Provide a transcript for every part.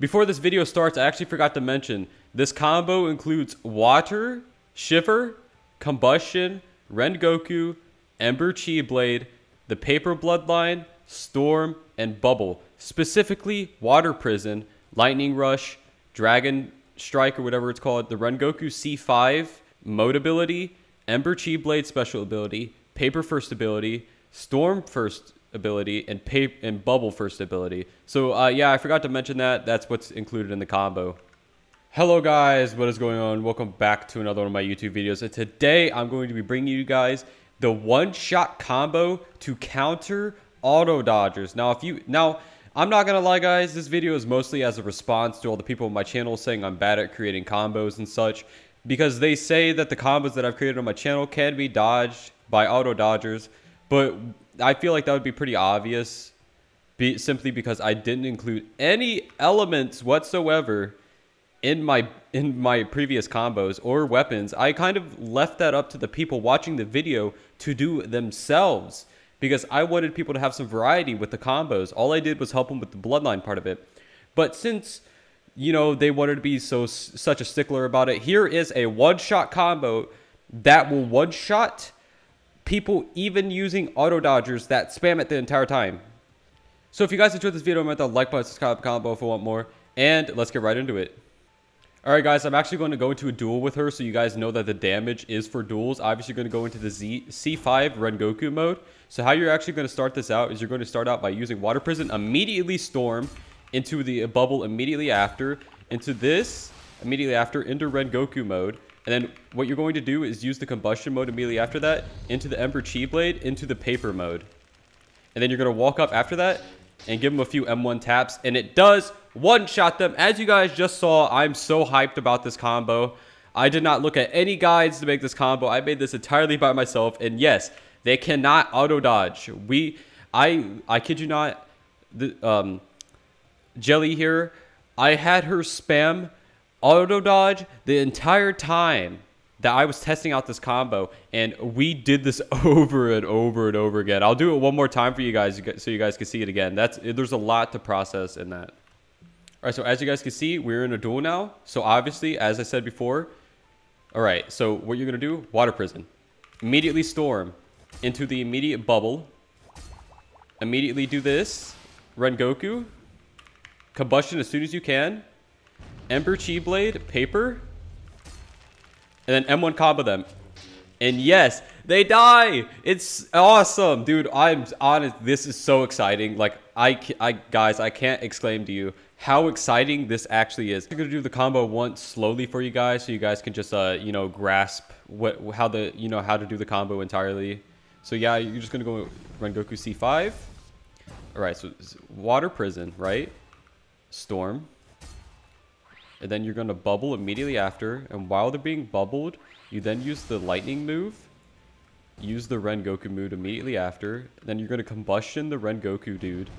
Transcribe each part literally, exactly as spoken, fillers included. Before this video starts, I actually forgot to mention, this combo includes Water, Shiver, Combustion, Rengoku, Ember Chi Blade, the Paper Bloodline, Storm, and Bubble. Specifically, Water Prison, Lightning Rush, Dragon Strike, or whatever it's called, the Rengoku C five mode ability, Ember Chi Blade special ability, Paper first ability, Storm first ability, and paper and Bubble first ability. So uh yeah, I forgot to mention that. That's what's included in the combo. Hello guys, what is going on? Welcome back to another one of my YouTube videos, and today I'm going to be bringing you guys the one-shot combo to counter auto dodgers. Now if you now I'm not gonna lie guys, this video is mostly as a response to all the people on my channel saying I'm bad at creating combos and such, because they say that the combos that I've created on my channel can be dodged by auto dodgers, but I feel like that would be pretty obvious, be, simply because I didn't include any elements whatsoever in my in my previous combos or weapons. I kind of left that up to the people watching the video to do themselves, because I wanted people to have some variety with the combos. All I did was help them with the bloodline part of it. But since, you know, they wanted to be so such a stickler about it, here is a one-shot combo that will one-shot people even using auto dodgers that spam it the entire time. So if you guys enjoyed this video, remember to like button, subscribe, combo if you want more, and let's get right into it. All right guys, I'm actually going to go into a duel with her so you guys know that the damage is for duels. Obviously going to go into the Z C five Rengoku mode. So how you're actually going to start this out is you're going to start out by using Water Prison, immediately Storm into the Bubble, immediately after into this, immediately after into Rengoku mode. And then what you're going to do is use the Combustion mode immediately after that into the Ember Chi Blade, into the Paper mode. And then you're going to walk up after that and give them a few M one taps, and it does one-shot them. As you guys just saw, I'm so hyped about this combo. I did not look at any guides to make this combo. I made this entirely by myself, and yes, they cannot auto-dodge. We, I, I kid you not, the, um, Jelly here, I had her spam auto-dodge the entire time that I was testing out this combo, and we did this over and over and over again. I'll do it one more time for you guys so you guys can see it again. That's there's a lot to process in that. All right, so as you guys can see, we're in a duel now. So obviously, as I said before, all right, so what you're gonna do, Water Prison, immediately Storm into the immediate Bubble, immediately do this, Rengoku, Combustion as soon as you can, Ember Chi Blade, Paper, and then M one combo them. And yes, they die. It's awesome. Dude, I'm honest. This is so exciting. Like, I, I guys, I can't exclaim to you how exciting this actually is. I'm going to do the combo once slowly for you guys so you guys can just, uh, you know, grasp what how the, you know, how to do the combo entirely. So yeah, you're just going to go Rengoku C five. All right, so Water Prison, right? Storm. And then you're going to Bubble immediately after. And while they're being bubbled, you then use the Lightning move. Use the Rengoku move immediately after. Then you're going to Combustion the Rengoku dude.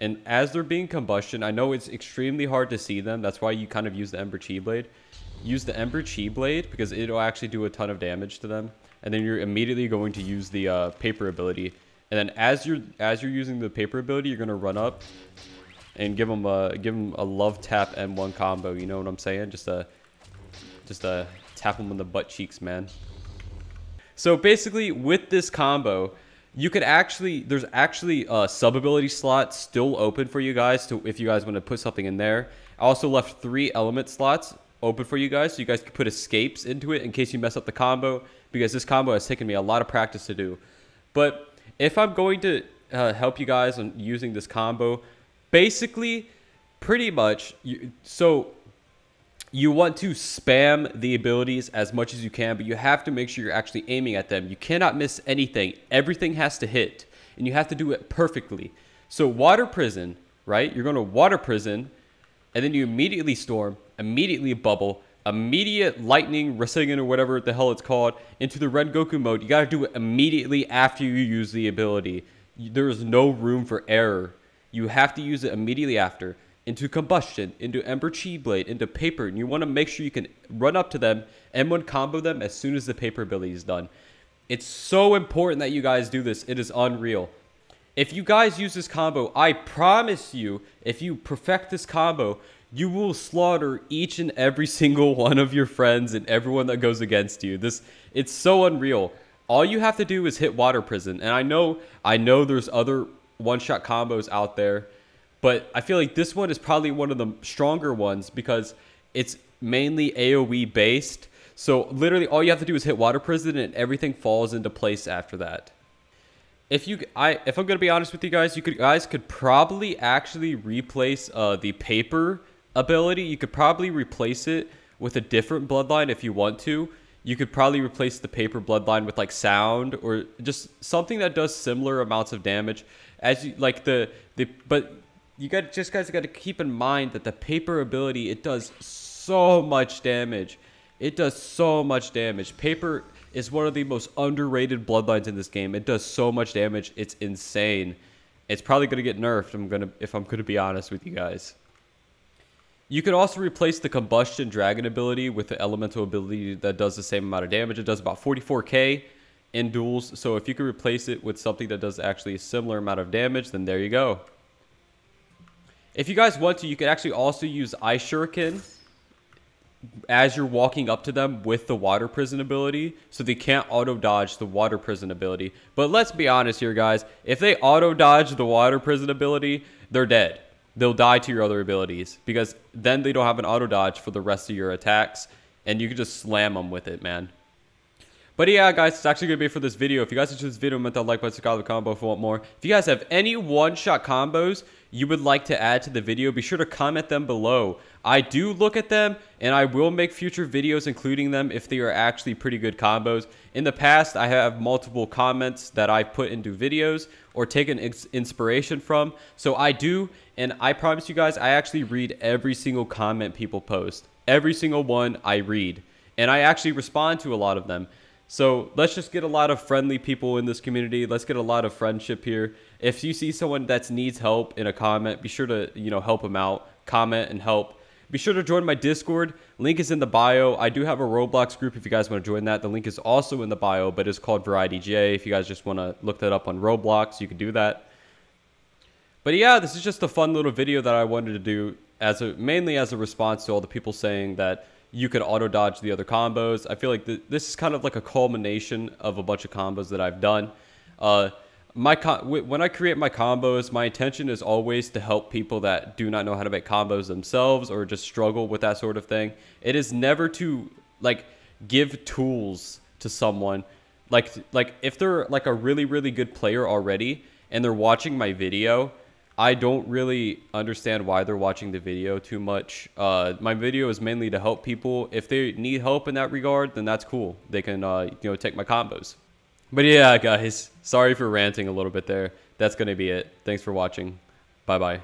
And as they're being Combustion, I know it's extremely hard to see them. That's why you kind of use the Ember Chi Blade. Use the Ember Chi Blade because it'll actually do a ton of damage to them. And then you're immediately going to use the uh, Paper ability. And then as you're, as you're using the Paper ability, you're going to run up and give them a give them a love tap M one combo. You know what I'm saying? Just a just a tap them on the butt cheeks, man. So basically, with this combo, you could actually there's actually a sub ability slot still open for you guys to if you guys want to put something in there. I also left three element slots open for you guys so you guys could put escapes into it in case you mess up the combo, because this combo has taken me a lot of practice to do. But if I'm going to uh, help you guys on using this combo, basically, pretty much, you, so you want to spam the abilities as much as you can, but you have to make sure you're actually aiming at them. You cannot miss anything. Everything has to hit, and you have to do it perfectly. So Water Prison, right? You're going to Water Prison, and then you immediately Storm, immediately Bubble, immediate Lightning, Rasengan, or whatever the hell it's called, into the Rengoku mode. You got to do it immediately after you use the ability. There is no room for error. You have to use it immediately after into Combustion, into Ember Chi Blade, into Paper, and you want to make sure you can run up to them, M one combo them as soon as the Paper ability is done. It's so important that you guys do this. It is unreal. If you guys use this combo, I promise you, if you perfect this combo, you will slaughter each and every single one of your friends and everyone that goes against you. This, it's so unreal. All you have to do is hit Water Prison. And I know, I know there's other one-shot combos out there, but I feel like this one is probably one of the stronger ones because it's mainly AoE based. So literally all you have to do is hit Water Prison and everything falls into place after that. If you, I, if I'm gonna be honest with you guys, you could guys could probably actually replace uh, the paper ability. You could probably replace it with a different bloodline if you want to. You could probably replace the paper bloodline with like sound or just something that does similar amounts of damage. As you like the the, but you got just guys got to keep in mind that the paper ability, it does so much damage. It does so much damage. Paper is one of the most underrated bloodlines in this game. It does so much damage. It's insane. It's probably going to get nerfed, I'm gonna, if I'm going to be honest with you guys. You could also replace the Combustion Dragon ability with the Elemental ability that does the same amount of damage. It does about forty-four K in duels. So if you could replace it with something that does actually a similar amount of damage, then there you go. If you guys want to, you could actually also use Ice Shuriken as you're walking up to them with the Water Prison ability, so they can't auto dodge the Water Prison ability. But let's be honest here, guys, if they auto dodge the Water Prison ability, they're dead. They'll die to your other abilities because then they don't have an auto dodge for the rest of your attacks, and you can just slam them with it, man. But yeah, guys, it's actually gonna be it for this video. If you guys enjoyed this video, comment that like button, subscribe to the combo if you want more. If you guys have any one-shot combos you would like to add to the video, be sure to comment them below. I do look at them, and I will make future videos including them if they are actually pretty good combos. In the past, I have multiple comments that I put into videos or taken inspiration from. So I do, and I promise you guys, I actually read every single comment people post. Every single one I read, and I actually respond to a lot of them. So let's just get a lot of friendly people in this community. Let's get a lot of friendship here. If you see someone that needs help in a comment, be sure to, you know, help them out. Comment and help. Be sure to join my Discord. Link is in the bio. I do have a Roblox group if you guys want to join that. The link is also in the bio, but it's called VarietyJay. If you guys just want to look that up on Roblox, you can do that. But yeah, this is just a fun little video that I wanted to do as a, mainly as a response to all the people saying that you could auto dodge the other combos. I feel like th this is kind of like a culmination of a bunch of combos that I've done. Uh, my When I create my combos, my intention is always to help people that do not know how to make combos themselves or just struggle with that sort of thing. It is never to like give tools to someone. Like, like if they're like a really, really good player already and they're watching my video, I don't really understand why they're watching the video too much. Uh, my video is mainly to help people. If they need help in that regard, then that's cool. They can uh, you know, take my combos. But yeah, guys, sorry for ranting a little bit there. That's going to be it. Thanks for watching. Bye-bye.